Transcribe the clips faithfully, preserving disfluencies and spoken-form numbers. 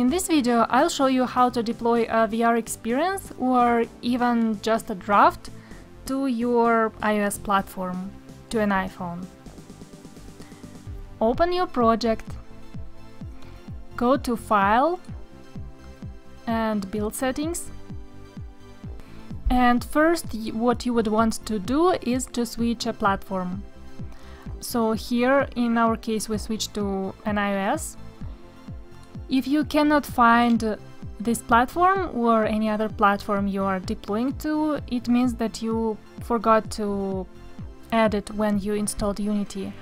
In this video I'll show you how to deploy a V R experience or even just a draft to your iOS platform, to an iPhone. Open your project, go to File and Build Settings. And first what you would want to do is to switch a platform. So here in our case we switch to an iOS. If you cannot find this platform or any other platform you are deploying to, it means that you forgot to add it when you installed Unity.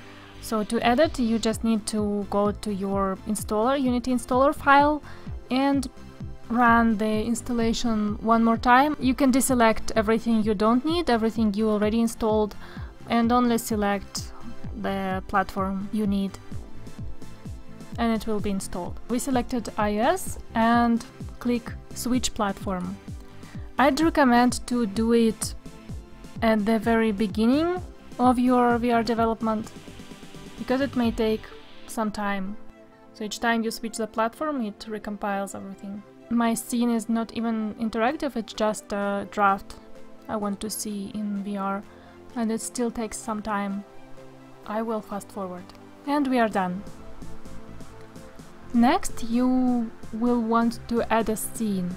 So to add it, you just need to go to your installer, Unity installer file, and run the installation one more time. You can deselect everything you don't need, everything you already installed, and only select the platform you need. And it will be installed. We selected iOS and click Switch Platform. I'd recommend to do it at the very beginning of your V R development, because it may take some time. So each time you switch the platform, it recompiles everything. My scene is not even interactive, it's just a draft I want to see in V R, and it still takes some time. I will fast forward. And we are done. Next, you will want to add a scene.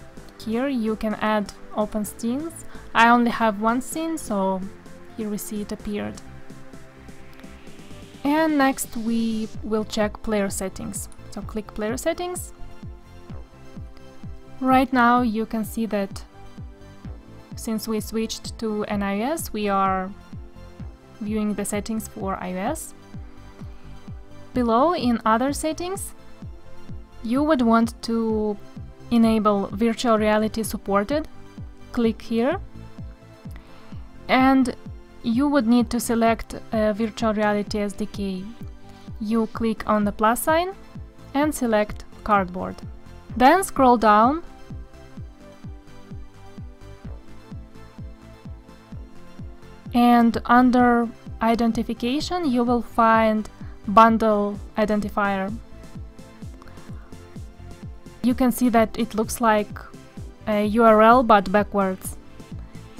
Here you can add open scenes. I only have one scene, so here we see it appeared. And next we will check player settings. So click player settings. Right now you can see that since we switched to an iOS, we are viewing the settings for iOS. Below in other settings, you would want to enable virtual reality supported. Click here. And you would need to select a virtual reality S D K. You click on the plus sign and select cardboard. Then scroll down and under identification you will find bundle identifier. You can see that it looks like a U R L but backwards.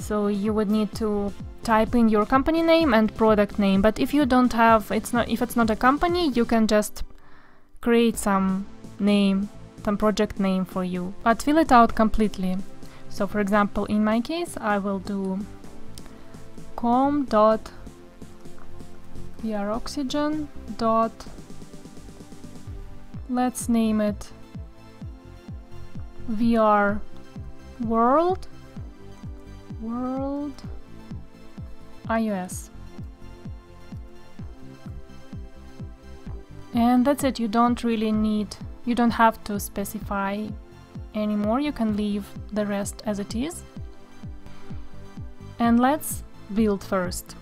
So you would need to type in your company name and product name. But if you don't have, it's not if it's not a company, you can just create some name, some project name for you. But fill it out completely. So for example, in my case, I will do com.vrOxygen. Let's name it V R world world iOS, and that's it. You don't really need you don't have to specify anymore. You can leave the rest as it is. And let's build first.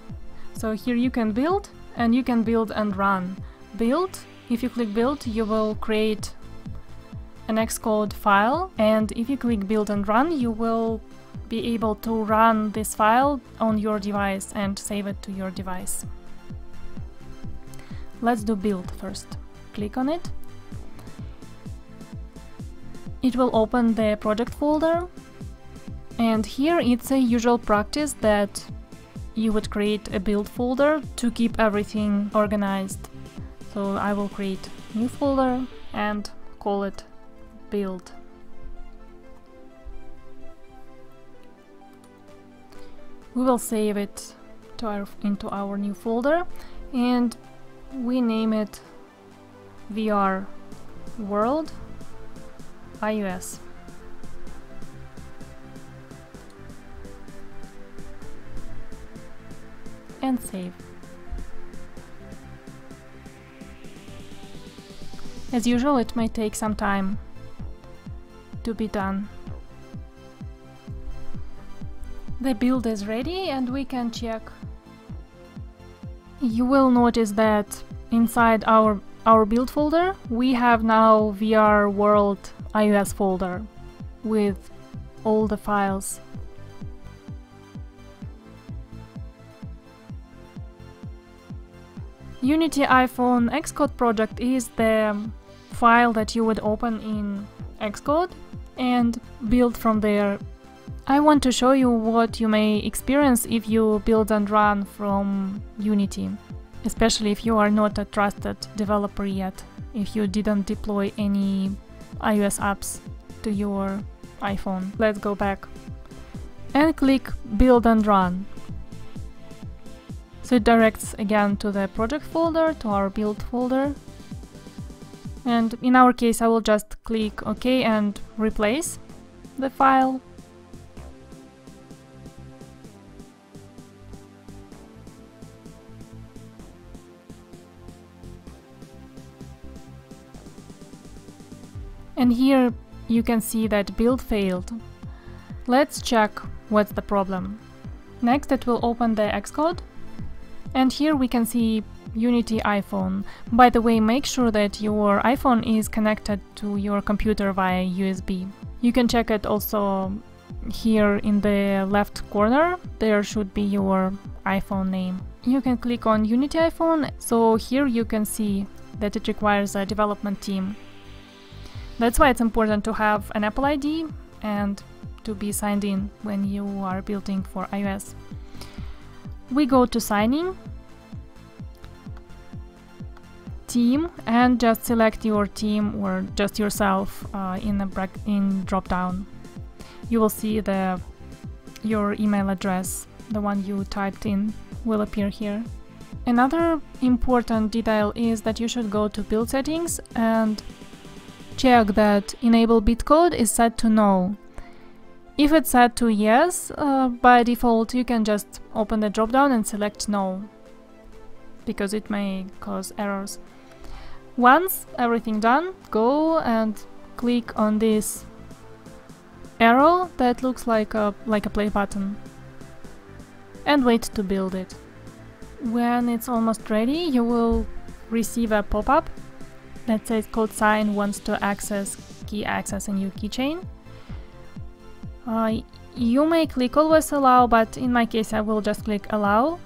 So here you can build, and you can build and run. Build, if you click build, you will create an Xcode file, and if you click build and run, you will be able to run this file on your device and save it to your device. Let's do build first. Click on it. It will open the project folder, and here it's a usual practice that you would create a build folder to keep everything organized. So I will create a new folder and call it build. We will save it to our, into our new folder, and we name it V R World iOS. And save. As usual, it may take some time to be done. The build is ready and we can check. You will notice that inside our, our build folder we have now V R World iOS folder with all the files. Unity iPhone Xcode project is the file that you would open in Xcode and build from there. I want to show you what you may experience if you build and run from Unity, especially if you are not a trusted developer yet, if you didn't deploy any iOS apps to your iPhone. Let's go back and click Build and Run. So it directs again to the project folder, to our build folder. And in our case, I will just click OK and replace the file. And here you can see that build failed. Let's check what's the problem. Next, it will open the Xcode. And here we can see Unity iPhone. By the way, make sure that your iPhone is connected to your computer via U S B. You can check it also here in the left corner. There should be your iPhone name. You can click on Unity iPhone. So here you can see that it requires a development team. That's why it's important to have an Apple I D and to be signed in when you are building for iOS. We go to sign in, team, and just select your team or just yourself uh, in the bra in drop-down. You will see the your email address, the one you typed in, will appear here. Another important detail is that you should go to build settings and check that enable bitcode is set to no. If it's set to yes, uh, by default you can just open the drop-down and select no, because it may cause errors. Once everything done, go and click on this arrow that looks like a, like a play button and wait to build it. When it's almost ready, you will receive a pop-up that says CodeSign wants to access key access and new keychain. Uh, you may click always allow, but in my case I will just click allow.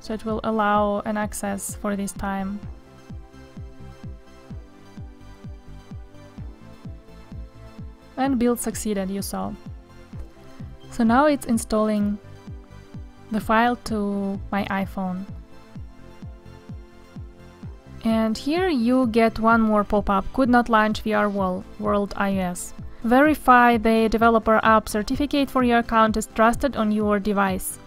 So it will allow an access for this time. And build succeeded, you saw. So now it's installing the file to my iPhone. And here you get one more pop-up, could not launch V R World iOS. Verify the developer app certificate for your account is trusted on your device.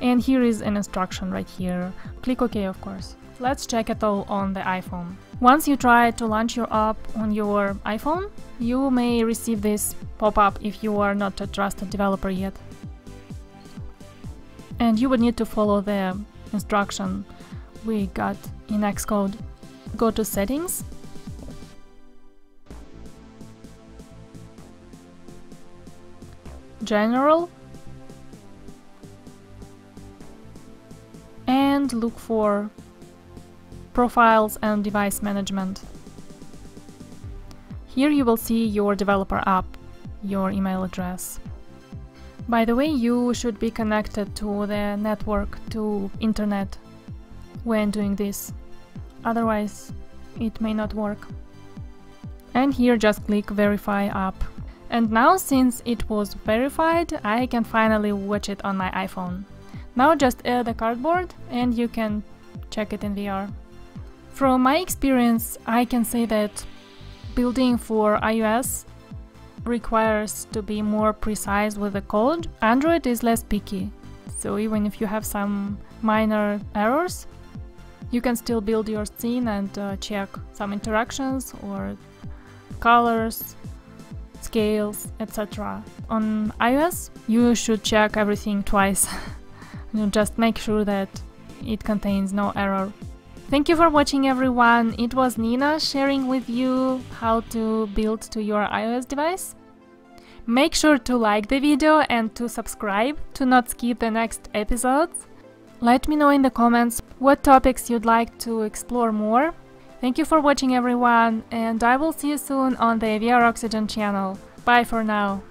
And here is an instruction right here. Click OK, of course. Let's check it all on the iPhone. Once you try to launch your app on your iPhone, you may receive this pop-up if you are not a trusted developer yet. And you would need to follow the instruction we got in Xcode. Go to Settings. General. And look for Profiles and Device Management. Here you will see your developer app, your email address. By the way, you should be connected to the network, to internet, when doing this, otherwise it may not work. And here just click Verify App. And now, since it was verified, I can finally watch it on my iPhone. Now just add a cardboard and you can check it in V R. From my experience, I can say that building for iOS requires to be more precise with the code. Android is less picky, so even if you have some minor errors, you can still build your scene and uh, check some interactions or colors, scales, et cetera. On iOS, you should check everything twice. You just make sure that it contains no error. Thank you for watching, everyone. It was Nina sharing with you how to build to your iOS device. Make sure to like the video and to subscribe to not skip the next episodes. Let me know in the comments what topics you'd like to explore more. Thank you for watching, everyone, and I will see you soon on the V R Oxygen channel. Bye for now.